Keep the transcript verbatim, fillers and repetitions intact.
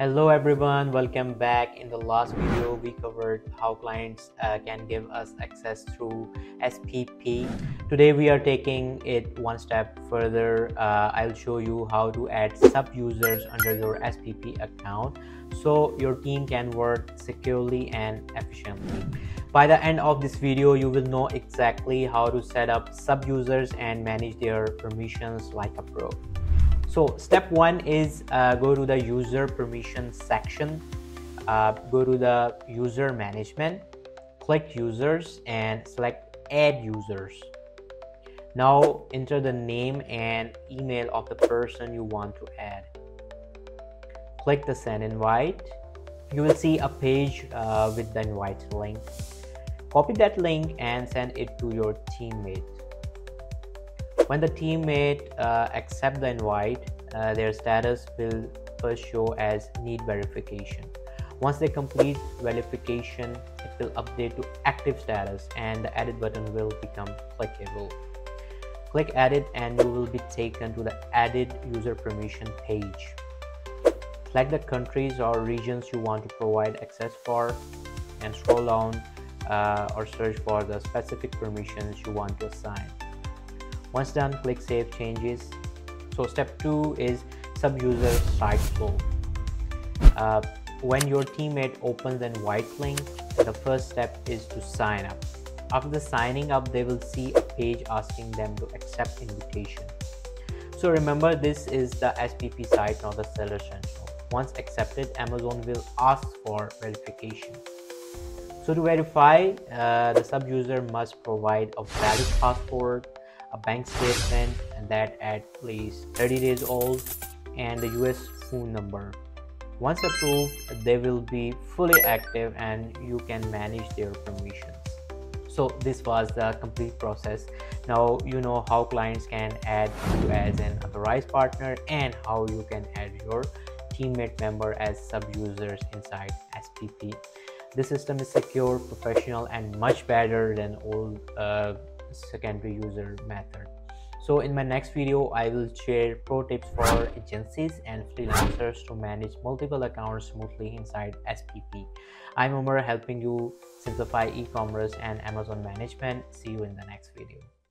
Hello everyone, welcome back. In the last video we covered how clients uh, can give us access through S P P. Today we are taking it one step further. uh, I'll show you how to add sub users under your S P P account so your team can work securely and efficiently. By the end of this video, you will know exactly how to set up sub users and manage their permissions like a pro. So step one is uh, go to the user permission section, uh, go to the user management, click users and select add users. Now enter the name and email of the person you want to add. Click the send invite. You will see a page uh, with the invite link. Copy that link and send it to your teammate. When the teammate uh, accept the invite, uh, their status will first show as need verification. Once they complete verification, it will update to active status and the edit button will become clickable. Click edit and you will be taken to the added user permission page. Select the countries or regions you want to provide access for and scroll down uh, or search for the specific permissions you want to assign. Once done, click Save Changes. So step two is Sub-User Side Flow. Uh, when your teammate opens the invite link, the first step is to sign up. After the signing up, they will see a page asking them to accept invitation. So remember, this is the S P P site, not the Seller Central. Once accepted, Amazon will ask for verification. So to verify, uh, the sub-user must provide a valid passport, a bank statement, and that at least thirty days old, and the U S phone number. Once approved, they will be fully active and you can manage their permissions. So this was the complete process. Now you know how clients can add you as an authorized partner and how you can add your teammate member as sub-users inside S P P. This system is secure, professional, and much better than old uh, secondary user method. So in my next video, I will share pro tips for agencies and freelancers to manage multiple accounts smoothly inside S P P. I'm Umar, helping you simplify e-commerce and Amazon management. See you in the next video.